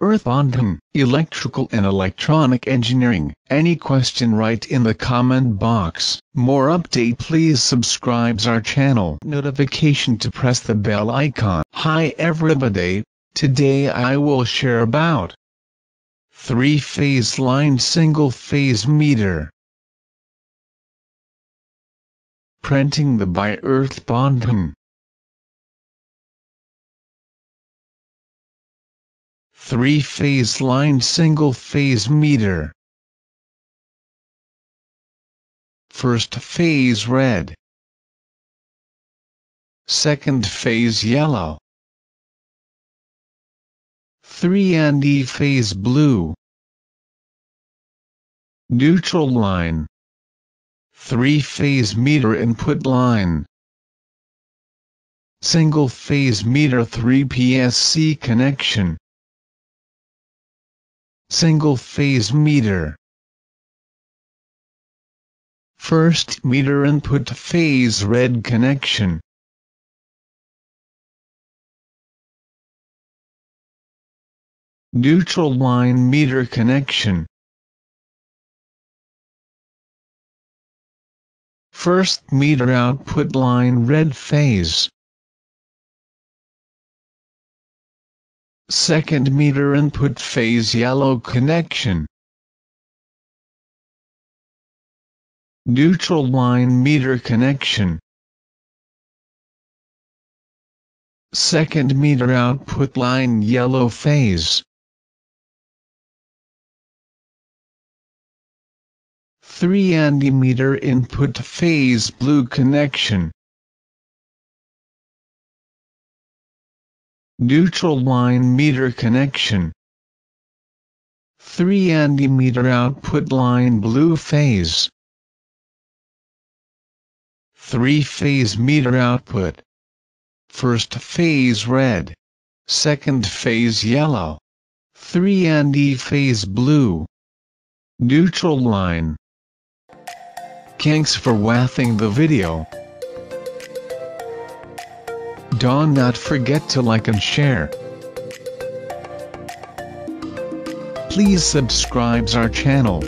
Earth Bondhon, Electrical and Electronic Engineering. Any question, write in the comment box. More update, please subscribe our channel. Notification to press the bell icon. Hi everybody, today I will share about three-phase line single-phase meter. Printing by Earth Bondhon. Three-phase line single-phase meter. First phase red. Second phase yellow. 3 and E phase blue. Neutral line. Three-phase meter input line. Single-phase meter 3PSC connection. Single-phase meter. First meter input phase red connection. Neutral line meter connection. First meter output line red phase. Second meter input phase yellow connection. Neutral line meter connection. Second meter output line yellow phase. Three and E meter input phase blue connection. Neutral line meter connection. 3 and E meter output line blue phase. 3-phase meter output. First phase red. Second phase yellow. 3 and E phase blue. Neutral line. Thanks for watching the video. Don't forget to like and share. Please subscribe our channel.